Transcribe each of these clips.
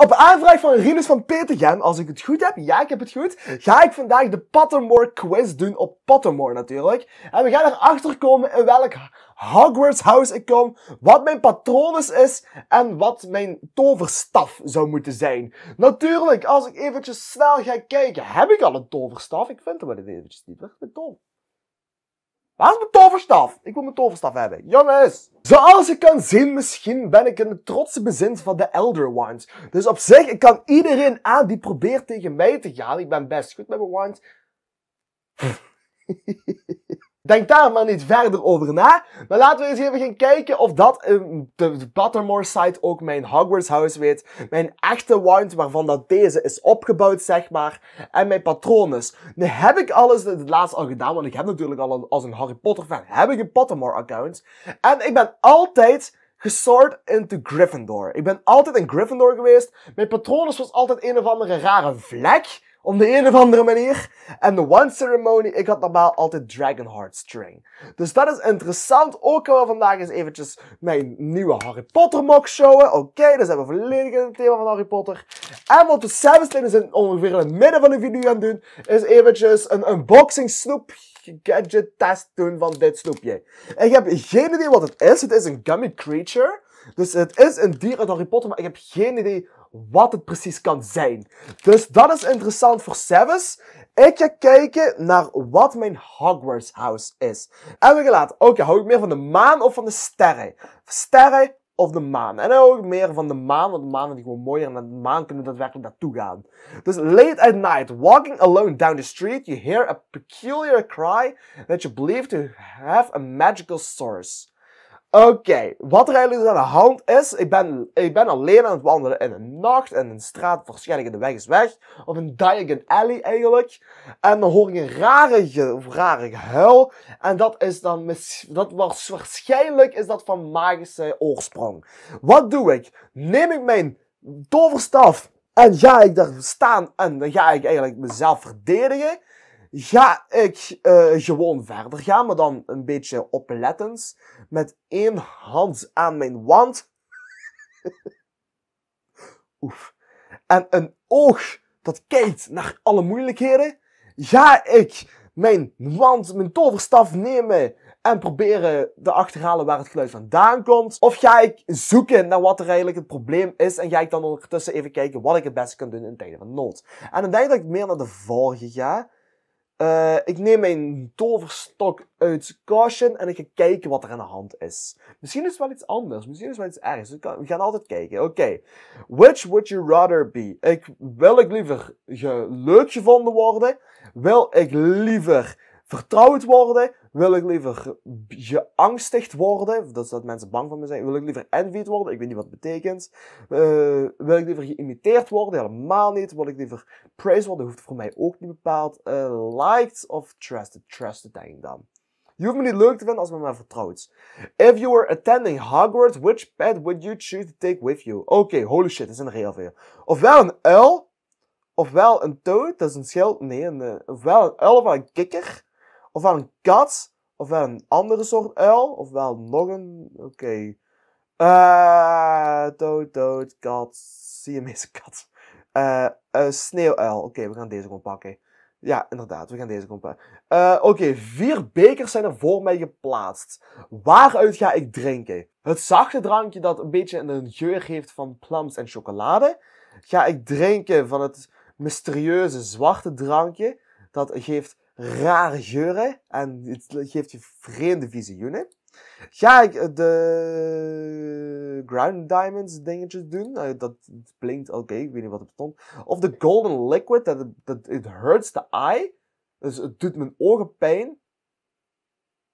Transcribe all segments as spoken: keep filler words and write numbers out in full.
Op aanvraag van Rinus van Peter Gem, als ik het goed heb, ja ik heb het goed, ga ik vandaag de Pottermore quiz doen op Pottermore natuurlijk. En we gaan erachter komen in welk Hogwarts house ik kom, wat mijn patronus is en wat mijn toverstaf zou moeten zijn. Natuurlijk, als ik eventjes snel ga kijken, heb ik al een toverstaf? Ik vind hem wel eventjes niet, dat is mijn toverstaf. Waar is mijn toverstaf? Ik wil mijn toverstaf hebben. Jongens! Zoals je kan zien, misschien ben ik een trotse bezint van de Elder Wands. Dus op zich, ik kan iedereen aan die probeert tegen mij te gaan. Ik ben best goed met mijn wands. Denk daar maar niet verder over na. Maar laten we eens even gaan kijken of dat um, de Pottermore site ook mijn Hogwarts house weet. Mijn echte wand, waarvan dat deze is opgebouwd, zeg maar. En mijn patronus. Nu heb ik alles het laatst al gedaan, want ik heb natuurlijk al een, als een Harry Potter fan, heb ik een Pottermore account. En ik ben altijd gesort into Gryffindor. Ik ben altijd een Gryffindor geweest. Mijn patronus was altijd een of andere rare vlek. Om de een of andere manier. En de One Ceremony, ik had normaal altijd Dragonheart String. Dus dat is interessant. Ook gaan we vandaag eens eventjes mijn nieuwe Harry Potter mock showen. Oké, okay, dus hebben we volledig in het thema van Harry Potter. En wat we zelfs in ongeveer in het midden van de video gaan doen, is eventjes een unboxing snoep gadget test doen van dit snoepje. Ik heb geen idee wat het is. Het is een gummy creature. Dus het is een dier uit Harry Potter, maar ik heb geen idee wat het precies kan zijn. Dus dat is interessant voor Sevis. Ik ga kijken naar wat mijn Hogwarts house is. En we gaan laten. Oké, okay, hou ik meer van de maan of van de sterren? Sterren of de maan? En dan hou ik meer van de maan, want de maan vind ik gewoon mooier. En de maan kunnen we daadwerkelijk naartoe gaan. Dus late at night, walking alone down the street, you hear a peculiar cry that you believe to have a magical source. Oké, okay, wat er eigenlijk aan de hand is, ik ben, ik ben alleen aan het wandelen in een nacht, in een straat, waarschijnlijk de weg is weg, of een Diagon Alley eigenlijk, en dan hoor ik een rare, rare gehuil, en dat is dan, dat was, waarschijnlijk is dat van magische oorsprong. Wat doe ik? Neem ik mijn toverstaf en ga ik daar staan en dan ga ik eigenlijk mezelf verdedigen. Ga ik uh, gewoon verder gaan, maar dan een beetje oplettend. Met één hand aan mijn wand. Oef. En een oog dat kijkt naar alle moeilijkheden. Ga ik mijn wand, mijn toverstaf nemen en proberen te achterhalen waar het geluid vandaan komt. Of ga ik zoeken naar wat er eigenlijk het probleem is. En ga ik dan ondertussen even kijken wat ik het beste kan doen in tijden van nood. En dan denk ik dat ik meer naar de vorige ga. Uh, ik neem mijn toverstok uit caution en ik ga kijken wat er aan de hand is. Misschien is het wel iets anders, misschien is het wel iets ergs. We gaan altijd kijken. Oké. Okay. Which would you rather be? Ik, wil ik liever leuk gevonden worden? Wil ik liever vertrouwd worden? Wil ik liever geangstigd worden? Dat is dat mensen bang voor me zijn. Wil ik liever envied worden? Ik weet niet wat het betekent. Uh, wil ik liever geïmiteerd worden? Helemaal niet. Wil ik liever praised worden? Hoeft voor mij ook niet bepaald. Uh, liked of trusted? Trusted denk ik dan. Je hoeft me niet leuk te vinden als men mij vertrouwt. If you were attending Hogwarts, which pet would you choose to take with you? Oké, okay, holy shit, dat zijn er heel veel. Ofwel een uil, ofwel een toad, dat is een schild. Nee, een, ofwel een uil, ofwel een kikker. Ofwel een kat, ofwel een andere soort uil, ofwel nog een... Oké. Okay. Uh, dood, dood, kat, Siamese kat. Uh, uh, sneeuwuil. Oké, okay, we gaan deze gewoon pakken. Ja, inderdaad, we gaan deze gewoon pakken. Uh, Oké, okay, vier bekers zijn er voor mij geplaatst. Waaruit ga ik drinken? Het zachte drankje dat een beetje een geur heeft van plums en chocolade. Ga ik drinken van het mysterieuze zwarte drankje. Dat geeft rare geuren en het geeft je vreemde visioenen. Ga ik de Ground Diamonds dingetjes doen? Dat blinkt, oké, okay, ik weet niet wat het bestond. Of de Golden Liquid, dat het hurts the eye. Dus het doet mijn ogen pijn.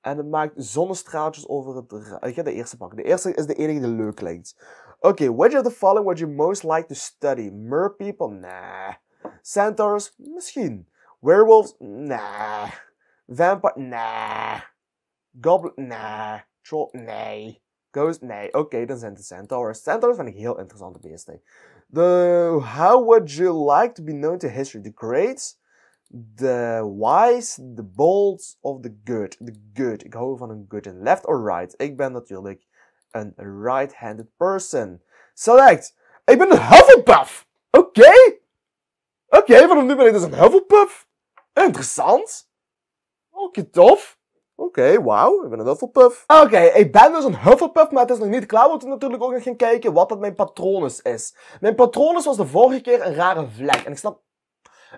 En het maakt zonnestraaltjes over het... Ik ga de eerste pakken. De eerste is de enige die leuk klinkt. Oké, okay, which of the following would you most like to study? Merpeople? Nah. Centaurs? Misschien. Werewolves? Nah. Vampire? Nah. Goblin? Nah. Troll? Nee. Ghost? Nee. Oké, okay, dan zijn de Centaurs. Centaurs vind ik heel interessante beesten. The how would you like to be known to history? The great, the wise, the bold of the good. The good. Ik hou van een good. And left or right? Ik ben natuurlijk een right-handed person. Select. Ik ben een Hufflepuff. Oké. Okay. Oké, okay, vanaf nu ben ik dus een Hufflepuff. Interessant. Oké, okay, tof. Oké, okay, wauw, ik ben een Hufflepuff. Oké, okay, ik ben dus een Hufflepuff, maar het is nog niet klaar, want we natuurlijk ook nog gaan kijken wat dat mijn patronus is. Mijn patronus was de vorige keer een rare vlek. En ik snap...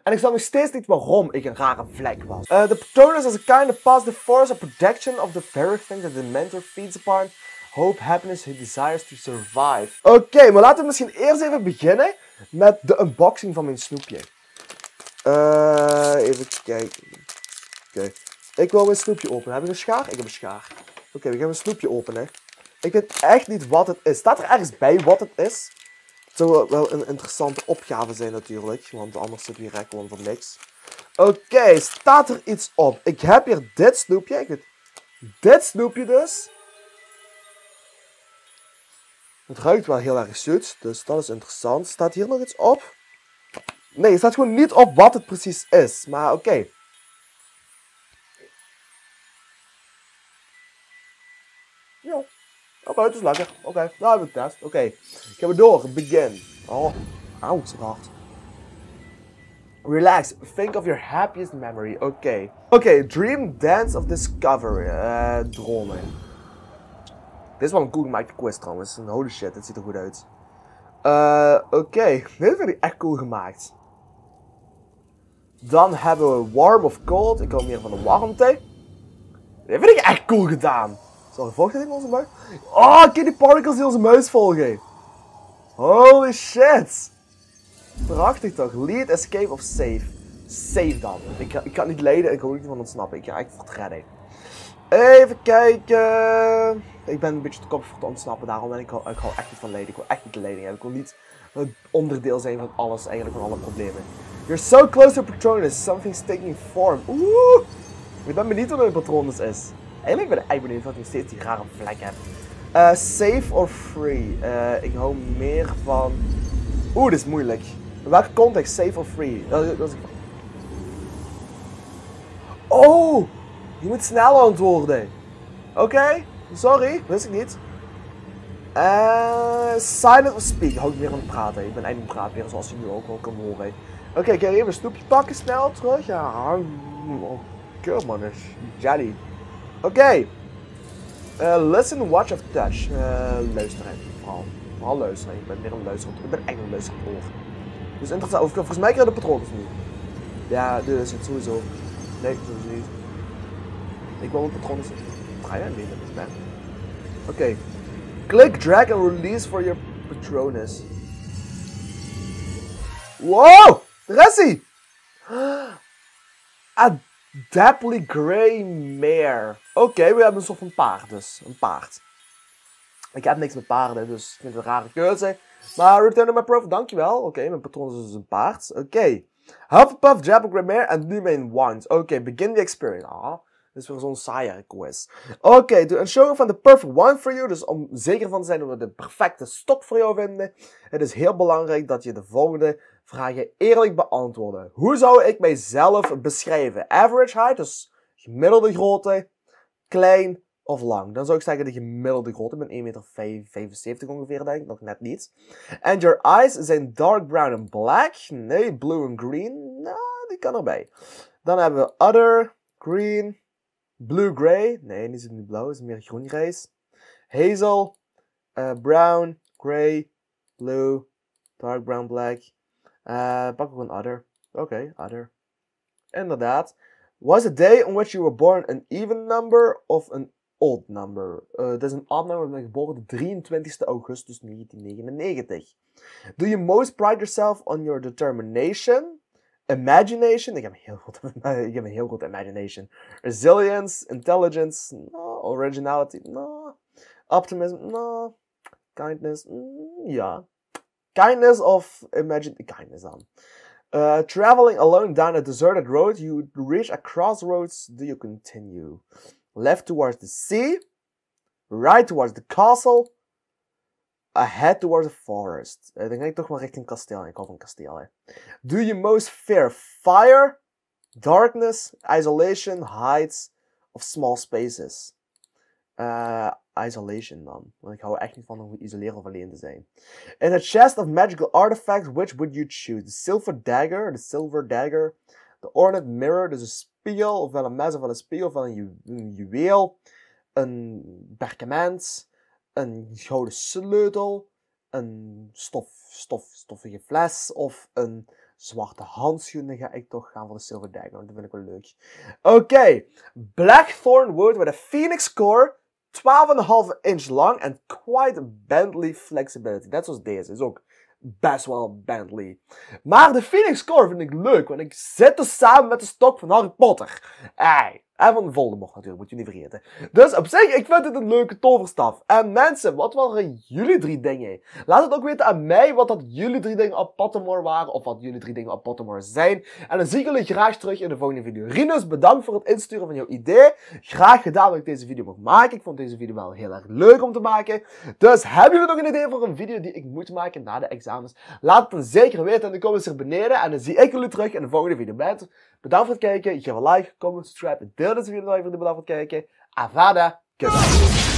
En ik snap nog steeds niet waarom ik een rare vlek was. De uh, patronus is a kind of positive force, a protection of the very thing that the mentor feeds upon. Hope, happiness, he desires to survive. Oké, okay, maar laten we misschien eerst even beginnen met de unboxing van mijn snoepje. Uh, even kijken. Oké. Okay. Ik wil mijn snoepje openen. Heb ik een schaar? Ik heb een schaar. Oké, okay, we gaan mijn snoepje openen. Ik weet echt niet wat het is. Staat er ergens bij wat het is? Het zou wel een interessante opgave zijn natuurlijk. Want anders zit hier gewoon voor niks. Oké, okay, staat er iets op? Ik heb hier dit snoepje. Ik weet... Dit snoepje dus. Het ruikt wel heel erg zoet. Dus dat is interessant. Staat hier nog iets op? Nee, er staat gewoon niet op wat het precies is. Maar oké. Okay. Oké, het is lekker. Oké, okay, nou heb ik het test. Oké, okay. Ik heb het door. Begin. Oh, auw, zo hard. Relax. Think of your happiest memory. Oké. Okay. Oké, okay, dream dance of discovery. Eh, uh, dromen. Dit is wel een cool gemaakte quiz trouwens. Holy shit, dit ziet er goed uit. Uh, Oké, okay. Dit vind ik echt cool gemaakt. Dan hebben we warm of cold. Ik hou meer van de warmte. Dit vind ik echt cool gedaan. Zal er vocht in onze muis? Oh, kijk die particles die onze muis volgen. Holy shit. Prachtig toch. Lead, escape of save. Save dan. Ik, ik kan niet leiden. Ik hoop niet van ontsnappen. Ik ga echt voor het redden. Even kijken. Ik ben een beetje te kop voor het ontsnappen. Daarom ben ik, ik hou echt niet van leiden. Ik wil echt niet de leiding hebben. Ik wil niet het onderdeel zijn van alles. Eigenlijk van alle problemen. You're so close to Patronus. Something's taking form. Oeh. Ik ben benieuwd wat een Patronus is. Eigenlijk ben ik echt benieuwd dat ik nog steeds die rare vlek heb. Uh, safe or free? Uh, ik hou meer van... Oeh, dit is moeilijk. In welke context? Safe or free? Dat, dat is... Oh! Je moet snel antwoorden. Oké, okay. Sorry. Wist ik niet. Uh, silent or speak? Ik hou meer van praten. Ik ben echt een praatbeer, zoals je nu ook al kan horen. Oké, okay, ik ga even een snoepje pakken. Snel terug. Ja, oh, kut man. Jelly. Oké, okay. uh, listen, watch of touch. Uh, luisteren, vooral. Vooral luisteren. Ik ben weer een luisterend oor. Ik ben echt een luisterend oor. Dus interessant. Of, volgens mij krijgen de patronen nu. Ja, dit is het sowieso. Nee, sowieso niet. Ik wil een patronen. Draai aan niet, dat is best. Oké. Click, drag and release for your patronus. Wow! Daar is hij! Ah! Dapple Gray Mare. Oké, okay, we hebben een soort van paard dus. Een paard. Ik heb niks met paarden, dus ik vind het een rare keuze. Maar return to my profile, dankjewel. Oké, okay, mijn patroon is dus een paard. Oké. Okay. Hufflepuff, Dapple Gray Mare en nu mijn wand. Oké, okay, begin the experience. Ah, dit is weer zo'n saaie quiz. Oké, okay, to ensure van the perfect wand for you. Dus om zeker van te zijn dat we de perfecte stok voor jou vinden. Het is heel belangrijk dat je de volgende... vragen eerlijk beantwoorden. Hoe zou ik mijzelf beschrijven? Average height, dus gemiddelde grootte, klein of lang. Dan zou ik zeggen de gemiddelde grootte. Ik ben één meter vijfenzeventig ongeveer, denk ik. Nog net niet. And your eyes zijn dark brown and black. Nee, blue and green. Nou, die kan erbij. Dan hebben we other, green, blue grey. Nee, die zit niet blauw, het is meer groen-grijs. Hazel, uh, brown, grey, blue, dark brown, black. Uh, pak ook een other. Oké, okay, other. Inderdaad. Was the day on which you were born an even number of an odd number? Het uh, is een odd number, ik ben geboren de drieëntwintigste augustus negentien negenennegentig. Do you most pride yourself on your determination? Imagination? Ik heb een heel goed, ik heb een heel goed imagination. Resilience, intelligence, no. Originality, no. Optimism, no. Kindness, mm, ja. Kindness of imagine kindness dan. Uh, traveling alone down a deserted road, you reach a crossroads. Do you continue? Left towards the sea, right towards the castle, ahead towards the forest. Uh, dan ga ik toch maar richting kasteel. Ik hou van kastelen. Do you most fear fire, darkness, isolation, heights of small spaces? Uh, isolation dan. Want ik hou echt niet van om te isoleren of alleen te zijn. In a chest of magical artifacts, which would you choose? The silver dagger, the silver dagger, the ornate mirror, dus een spiegel, ofwel een mes, ofwel een spiegel, ofwel een, ju een juweel, een perkament, een gouden sleutel, een stof, stof, stoffige fles, of een zwarte handschoenen. Ga ik toch gaan voor de silver dagger, want dat vind ik wel leuk. Oké, okay. Blackthorn wood with a phoenix core, twaalf komma vijf inch lang en quite bendy flexibility. Net zoals deze, is ook best wel bendy. Maar de phoenix core vind ik leuk, want ik zit dus samen met de stok van Harry Potter. Ei. En van Voldemort natuurlijk, moet je niet vergeten. Dus op zich, ik vind het een leuke toverstaf. En mensen, wat waren jullie drie dingen? Laat het ook weten aan mij wat dat jullie drie dingen op Pottermore waren. Of wat jullie drie dingen op Pottermore zijn. En dan zie ik jullie graag terug in de volgende video. Rinus, bedankt voor het insturen van jouw idee. Graag gedaan dat ik deze video mag maken. Ik vond deze video wel heel erg leuk om te maken. Dus hebben jullie nog een idee voor een video die ik moet maken na de examens? Laat het dan zeker weten in de comments hier beneden. En dan zie ik jullie terug in de volgende video. Bedankt voor het kijken. Geef een like, comment, subscribe en deel. Deel deze video nog even voor de bedankt voor het kijken. Avada Kedavra.